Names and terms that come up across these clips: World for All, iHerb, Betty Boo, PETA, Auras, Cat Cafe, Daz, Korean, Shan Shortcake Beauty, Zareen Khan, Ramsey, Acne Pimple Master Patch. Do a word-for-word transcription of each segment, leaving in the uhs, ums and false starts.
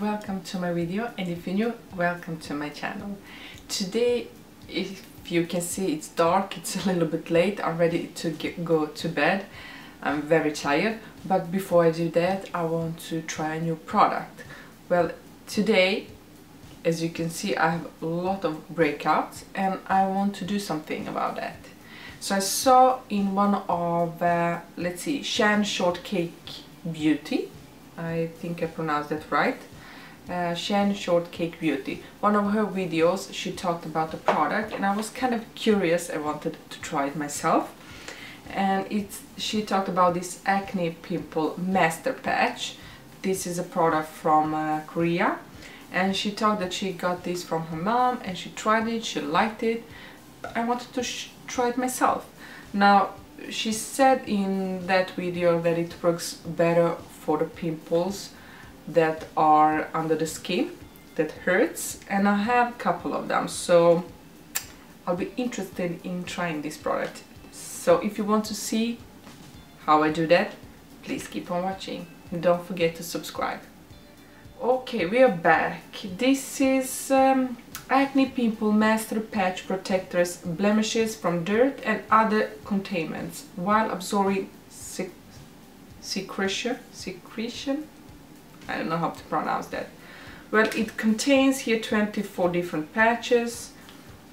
welcome to my video, and if you're new, welcome to my channel. Today, if you can see, it's dark, it's a little bit late, I'm ready to get, go to bed. I'm very tired, but before I do that, I want to try a new product. Well, today, as you can see, I have a lot of breakouts and I want to do something about that. So I saw in one of, uh, let's see, Shan Shortcake Beauty, I think I pronounced that right, uh, Shan Shortcake Beauty. One of her videos, she talked about the product and I was kind of curious, I wanted to try it myself. And it's, she talked about this Acne Pimple Master Patch. This is a product from uh, Korea, and she talked that she got this from her mom and she tried it, she liked it. I wanted to sh try it myself. Now, she said in that video that it works better for the pimples that are under the skin, that hurts, and I have a couple of them, so I'll be interested in trying this product. So if you want to see how I do that, please keep on watching and don't forget to subscribe. Okay, we are back. This is um, Acne Pimple Master Patch Protectors Blemishes from Dirt and Other Contaminants while absorbing sec secretion, secretion? I don't know how to pronounce that. Well, it contains here twenty-four different patches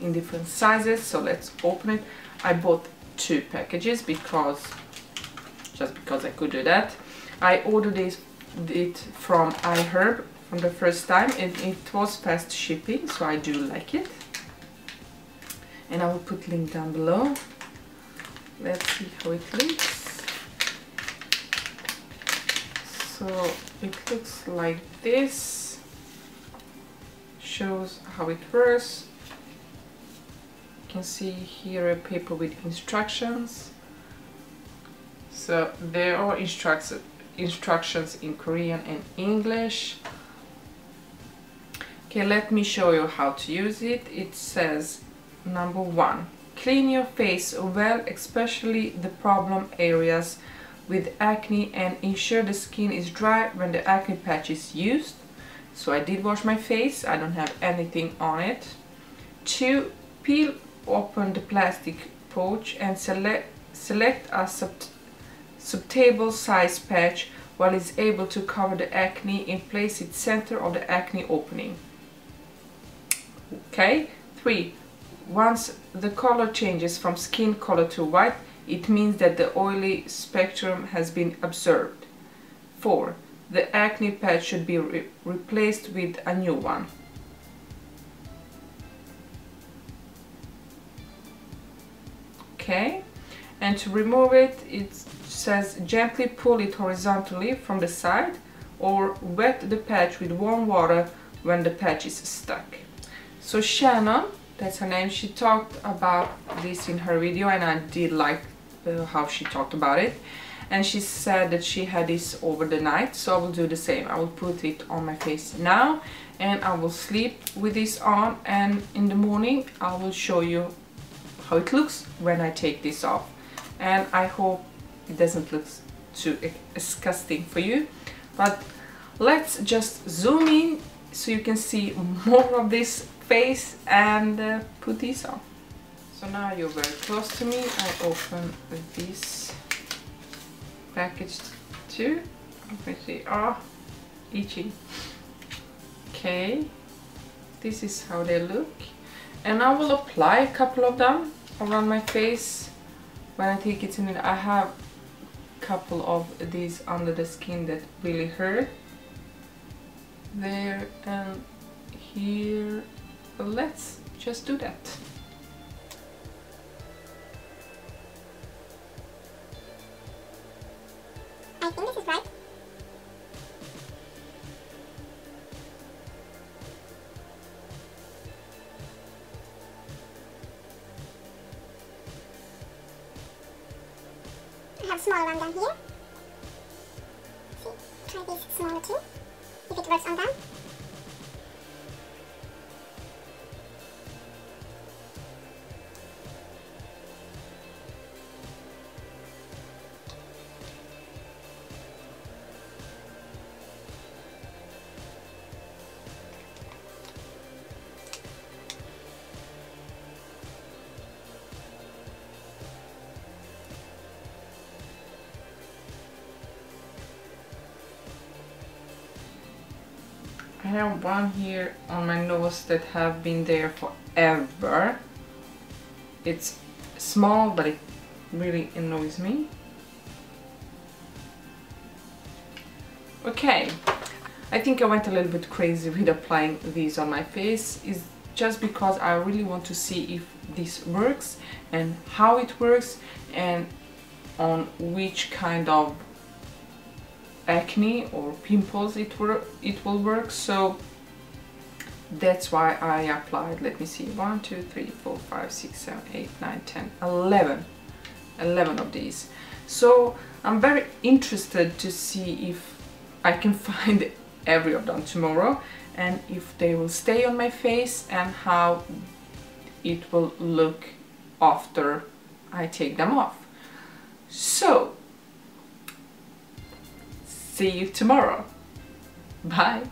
in different sizes, so let's open it. I bought two packages because, just because I could do that. I ordered these it from iHerb from the first time, and it was fast shipping, so I do like it, and I will put link down below. Let's see how it looks. So it looks like this, shows how it works. You can see here a paper with instructions, so there are instructions instructions in Korean and English. Okay, let me show you how to use it. It says number one, clean your face well, especially the problem areas with acne, and ensure the skin is dry when the acne patch is used. So I did wash my face, I don't have anything on it. Two, peel open the plastic pouch and select select a substitute subtable size patch while it's able to cover the acne and place it center of the acne opening. Okay, three. Once the color changes from skin color to white, it means that the oily spectrum has been observed. Four. The acne patch should be re replaced with a new one. Okay. And to remove it, it says gently pull it horizontally from the side or wet the patch with warm water when the patch is stuck. So Shannon, that's her name, she talked about this in her video, and I did like uh, how she talked about it. And she said that she had this over the night, so I will do the same. I will put it on my face now and I will sleep with this on, and in the morning I will show you how it looks when I take this off. And I hope it doesn't look too disgusting for you, but let's just zoom in so you can see more of this face and uh, put this on. So now you're very close to me, I open this package too. Obviously, ah, oh, itchy. Okay, this is how they look, and I will apply a couple of them around my face. When I take it in, I have a couple of these under the skin that really hurt. There and here. But let's just do that. I think this is right. Small one down here. See, try this smaller too, if it works on them. have one here on my nose that have been there forever. It's small, but it really annoys me. Okay, I think I went a little bit crazy with applying these on my face. It's just because I really want to see if this works and how it works and on which kind of acne or pimples it will it will work. So that's why I applied, let me see, one two three four five six seven eight nine ten eleven eleven of these. So I'm very interested to see if I can find every of them tomorrow and if they will stay on my face and how it will look after I take them off. So see you tomorrow. Bye.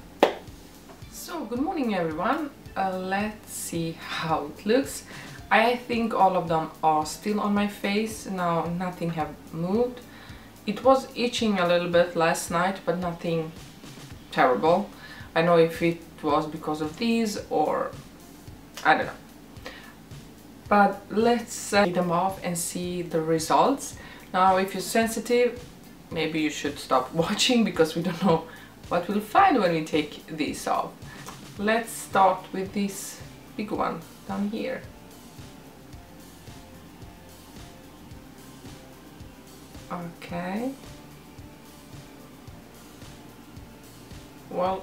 So good morning everyone. Uh, let's see how it looks. I think all of them are still on my face now. Nothing have moved. It was itching a little bit last night, but nothing terrible. I don't know if it was because of these or I don't know. But let's uh, take them off and see the results. Now if you're sensitive, maybe you should stop watching because we don't know what we'll find when we take these off. Let's start with this big one down here. Okay. Well,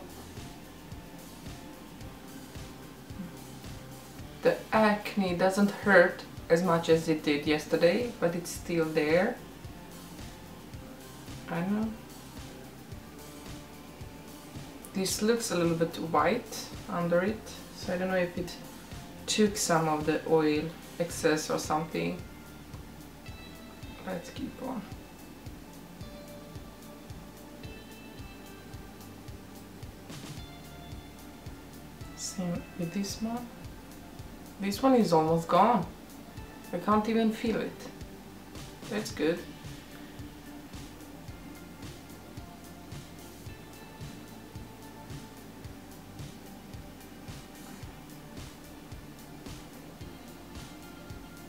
the acne doesn't hurt as much as it did yesterday, but it's still there. I don't know. This looks a little bit white under it, so I don't know if it took some of the oil excess or something. Let's keep on. Same with this one. This one is almost gone. I can't even feel it. That's good.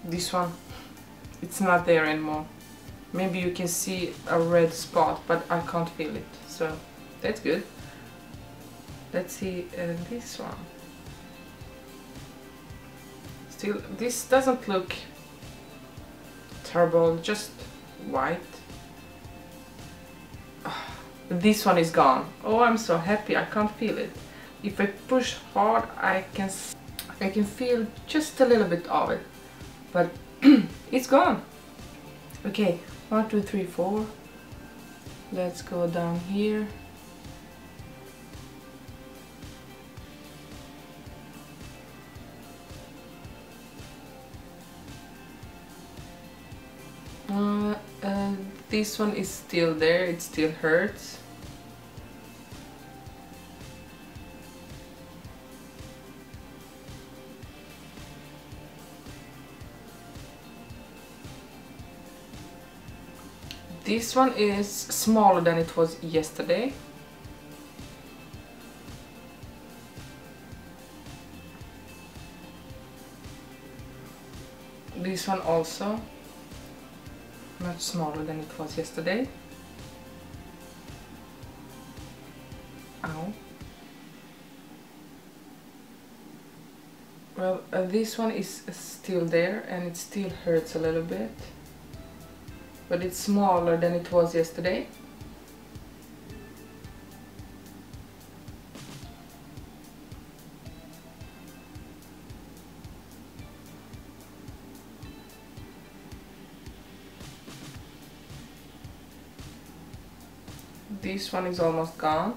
This one, it's not there anymore. Maybe you can see a red spot, but I can't feel it, so that's good. Let's see uh, this one. Still, this doesn't look terrible, just white. Oh, this one is gone. Oh, I'm so happy. I can't feel it. If I push hard, I can I can feel just a little bit of it. But it's gone. Okay, one, two, three, four. Let's go down here. Uh, uh, this one is still there. It still hurts. This one is smaller than it was yesterday. This one also much smaller than it was yesterday. Ow. Well, uh, this one is still there and it still hurts a little bit. But it's smaller than it was yesterday. This one is almost gone.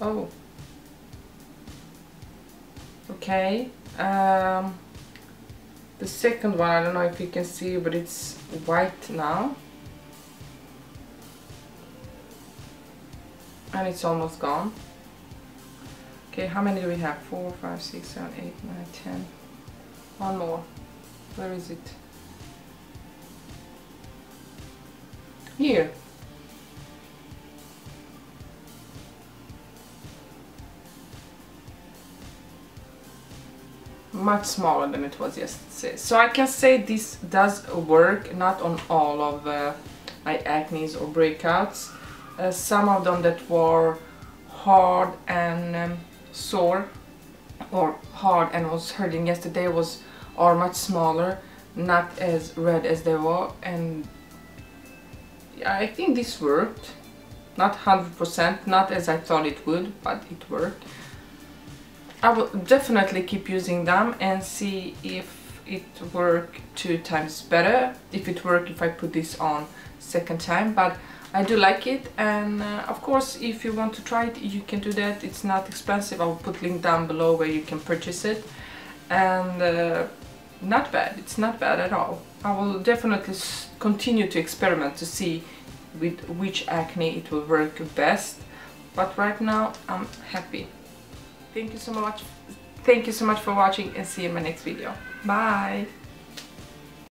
Oh. Okay. Um, The second one, I don't know if you can see, but it's white now. And it's almost gone. Okay, how many do we have? four, five, six, seven, eight, nine, ten. One more. Where is it? Here. much smaller than it was yesterday. So I can say this does work, not on all of uh, my acnes or breakouts. Uh, some of them that were hard and um, sore, or hard and was hurting yesterday, was are much smaller, not as red as they were, and I think this worked. Not one hundred percent, not as I thought it would, but it worked. I will definitely keep using them and see if it worked two times better, if it worked if I put this on second time, but I do like it. And uh, of course, if you want to try it, you can do that. It's not expensive. I will put link down below where you can purchase it. And uh, not bad, it's not bad at all. I will definitely continue to experiment to see with which acne it will work best, but right now I'm happy. Thank you so much. Thank you so much for watching, and see you in my next video. Bye.